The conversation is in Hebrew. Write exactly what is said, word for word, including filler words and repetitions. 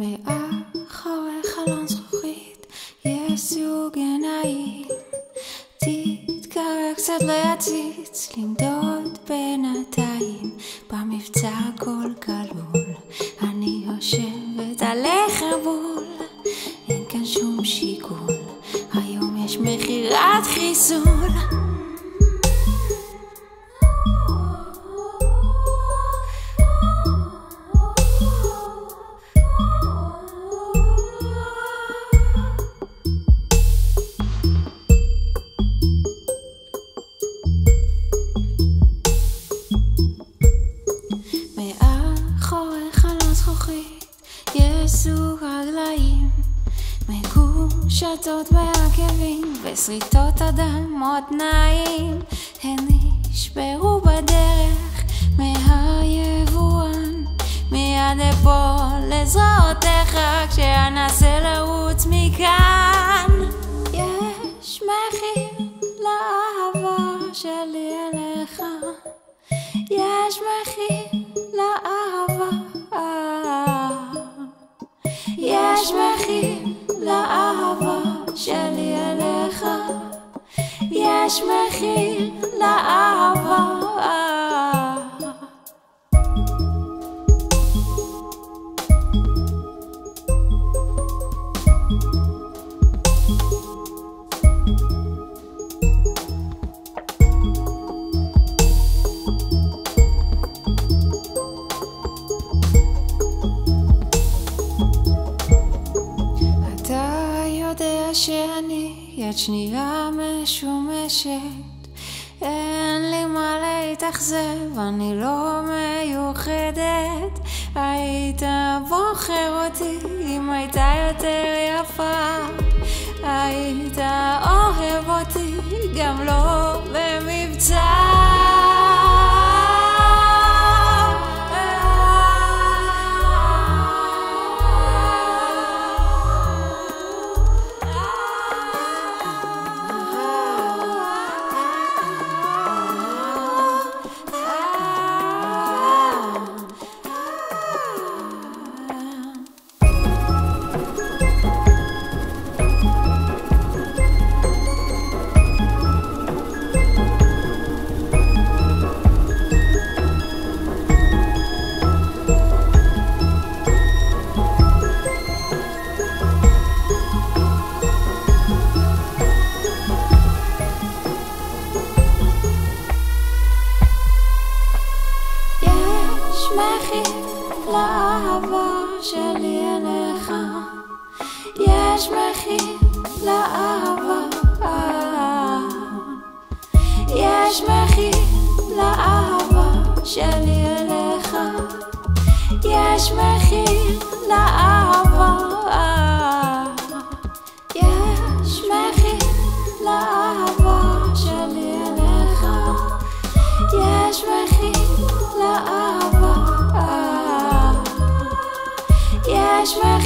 מאחורי חלון זכוכית יש זוג עיניים, תתקרב קצת להציץ, למדוד בינתיים, במבצע הכל כלול, אני יושבת עליך בול, אין כאן שום שיקול, היום יש מכירת חיסול. יש זוג רגליים מקושטות בעקבים וסריטות אדם מותניים, הן נשברו בדרך מהיבואן, מיד אפול לזרועותיך כשאנסה לרוץ מכאן. יש מחיר לאהבה שלי אליך, יש מחיר לאהבה, יש מחיר לאהבה שלי אליך, יש מחיר לאהבה. שאני יד שנייה משומשת, אין לי מה להתאכזב, אני לא מיוחדת, היית בוחר אותי אם הייתה יותר יפה, היית אוהב אותי גם לא במבצע. יש מחיר לאהבה שלי אליך, יש מחיר לאהבה, יש מחיר לאהבה שלי אליך, יש מחיר לאהבה, יש מחיר לאהבה שלי אליך, יש מחיר לאהבה. Yesh mehir.